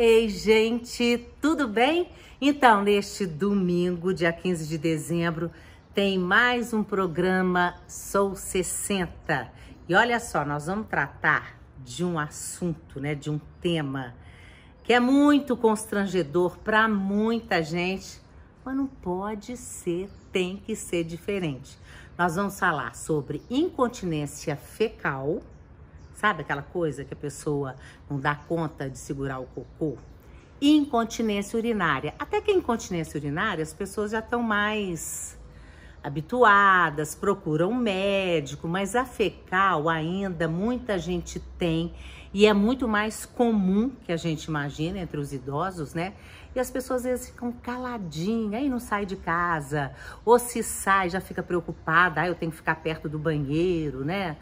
Ei, gente, tudo bem? Então, neste domingo, dia 15 de dezembro, tem mais um programa Sou 60. E olha só, nós vamos tratar de um assunto, né, de um tema que é muito constrangedor para muita gente, mas não pode ser, tem que ser diferente. Nós vamos falar sobre incontinência fecal. Sabe aquela coisa que a pessoa não dá conta de segurar o cocô? Incontinência urinária. Até que a incontinência urinária, as pessoas já estão mais habituadas, procuram médico, mas a fecal ainda muita gente tem e é muito mais comum que a gente imagina entre os idosos, né? E as pessoas às vezes ficam caladinhas, aí não sai de casa, ou se sai já fica preocupada, eu tenho que ficar perto do banheiro, né?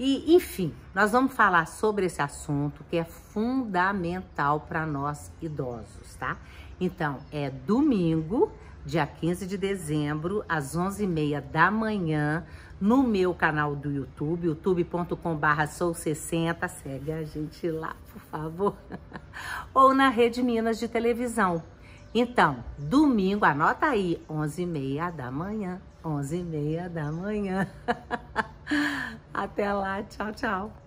E, enfim, nós vamos falar sobre esse assunto que é fundamental para nós idosos, tá? Então, é domingo, dia 15 de dezembro, às 11h30 da manhã, no meu canal do YouTube, youtube.com/sou60, segue a gente lá, por favor, ou na Rede Minas de televisão. Então, domingo, anota aí, 11h30 da manhã, 11h30 da manhã. Até lá, tchau, tchau.